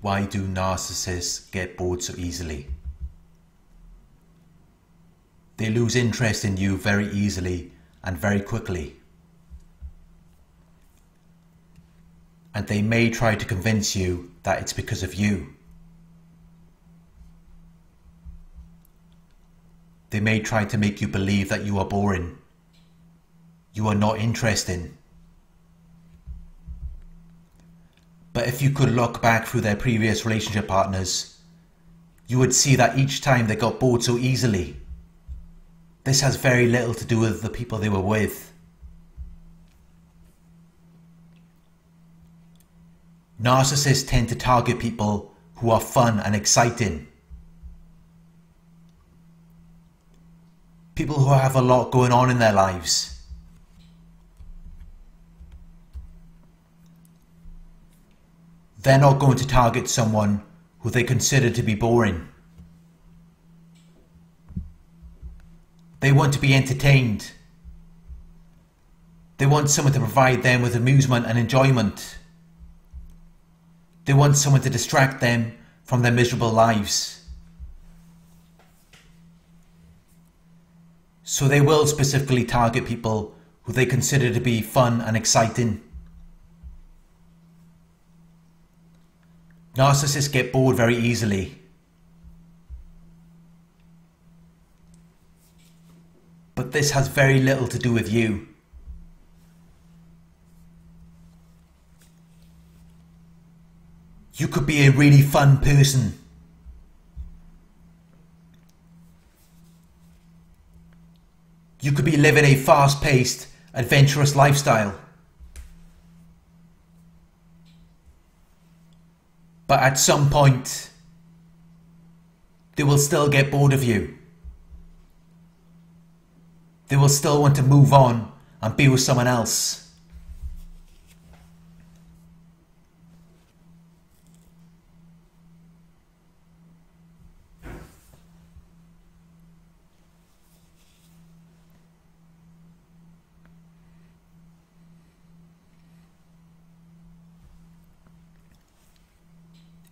Why do narcissists get bored so easily? They lose interest in you very easily and very quickly. And they may try to convince you that it's because of you. They may try to make you believe that you are boring, you are not interesting. But if you could look back through their previous relationship partners, you would see that each time they got bored so easily. This has very little to do with the people they were with. Narcissists tend to target people who are fun and exciting. People who have a lot going on in their lives. They're not going to target someone who they consider to be boring. They want to be entertained. They want someone to provide them with amusement and enjoyment. They want someone to distract them from their miserable lives. So they will specifically target people who they consider to be fun and exciting. Narcissists get bored very easily. But this has very little to do with you. You could be a really fun person. You could be living a fast-paced, adventurous lifestyle. But at some point, they will still get bored of you. They will still want to move on and be with someone else.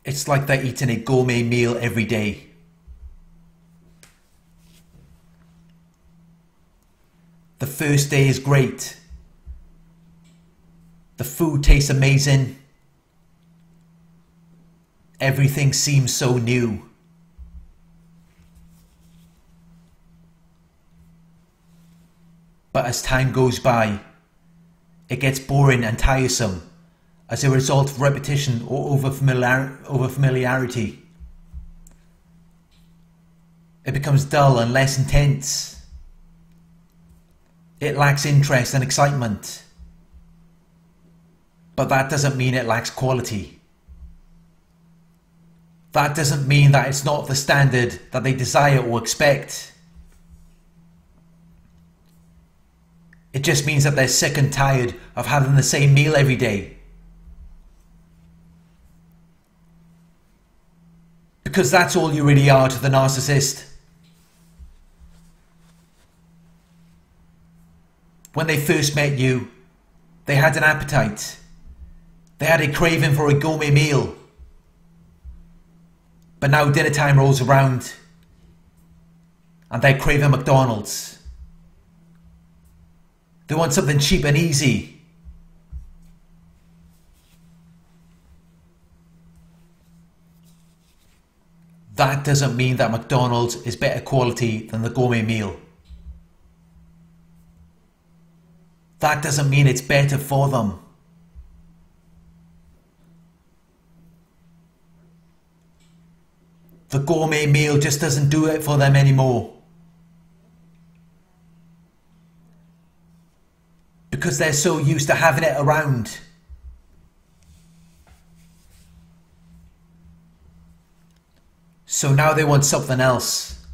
It's like they're eating a gourmet meal every day. The first day is great. The food tastes amazing. Everything seems so new. But as time goes by, it gets boring and tiresome as a result of repetition or overfamiliarity. It becomes dull and less intense. It lacks interest and excitement. But that doesn't mean it lacks quality. That doesn't mean that it's not the standard that they desire or expect. It just means that they're sick and tired of having the same meal every day. Because that's all you really are to the narcissist. When they first met you, they had an appetite. They had a craving for a gourmet meal. But now dinner time rolls around and they're craving McDonald's. They want something cheap and easy. That doesn't mean that McDonald's is better quality than the gourmet meal. That doesn't mean it's better for them. The gourmet meal just doesn't do it for them anymore. Because they're so used to having it around. So now they want something else.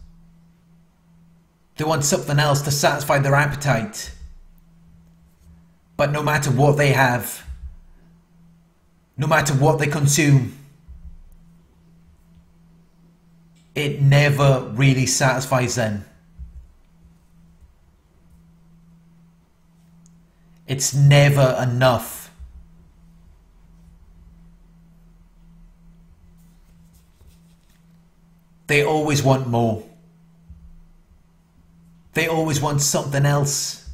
They want something else to satisfy their appetite. But no matter what they have, no matter what they consume, it never really satisfies them. It's never enough. They always want more. They always want something else.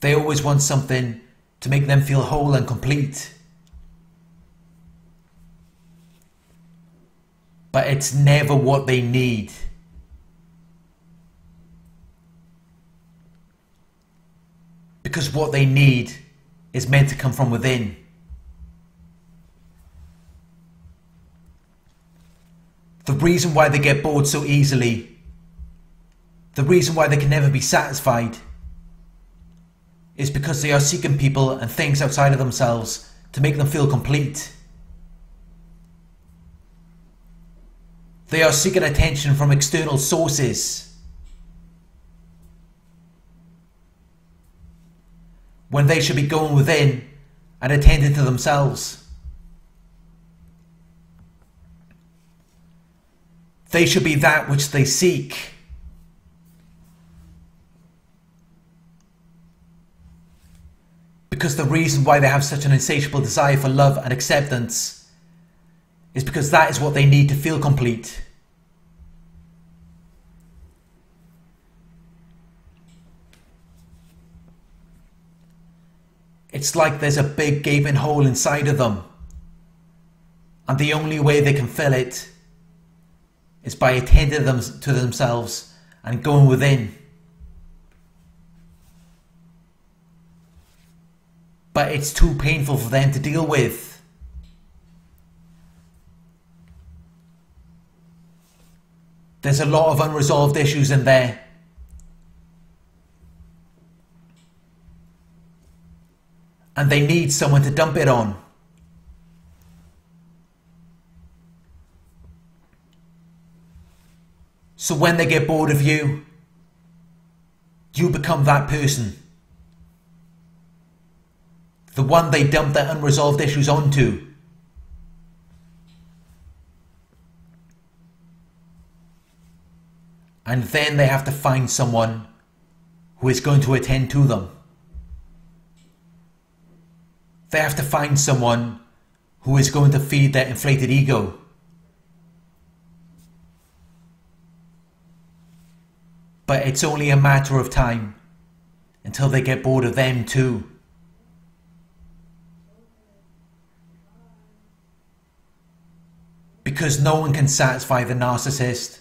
They always want something to make them feel whole and complete. But it's never what they need. Because what they need is meant to come from within. The reason why they get bored so easily, the reason why they can never be satisfied, is because they are seeking people and things outside of themselves to make them feel complete. They are seeking attention from external sources. When they should be going within and attending to themselves. They should be that which they seek. Because the reason why they have such an insatiable desire for love and acceptance is because that is what they need to feel complete. It's like there's a big gaping hole inside of them, and the only way they can fill it is by attending to themselves and going within. But it's too painful for them to deal with. There's a lot of unresolved issues in there. And they need someone to dump it on. So when they get bored of you, you become that person. The one they dump their unresolved issues onto. And then they have to find someone who is going to attend to them. They have to find someone who is going to feed their inflated ego. But it's only a matter of time until they get bored of them too. Because no one can satisfy the narcissist.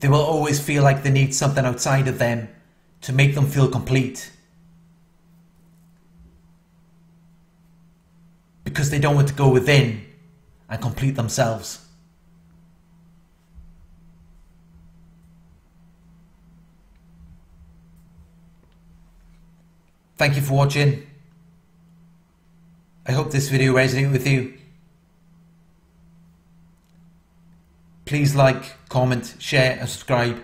They will always feel like they need something outside of them to make them feel complete. Because they don't want to go within and complete themselves. Thank you for watching. I hope this video resonated with you. Please like, comment, share and subscribe.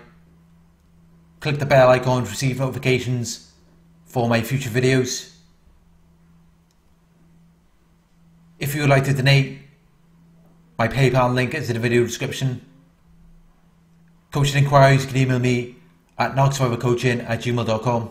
Click the bell icon to receive notifications for my future videos. If you would like to donate, my PayPal link is in the video description. Coaching inquiries, you can email me at narcsurvivorcoaching@gmail.com.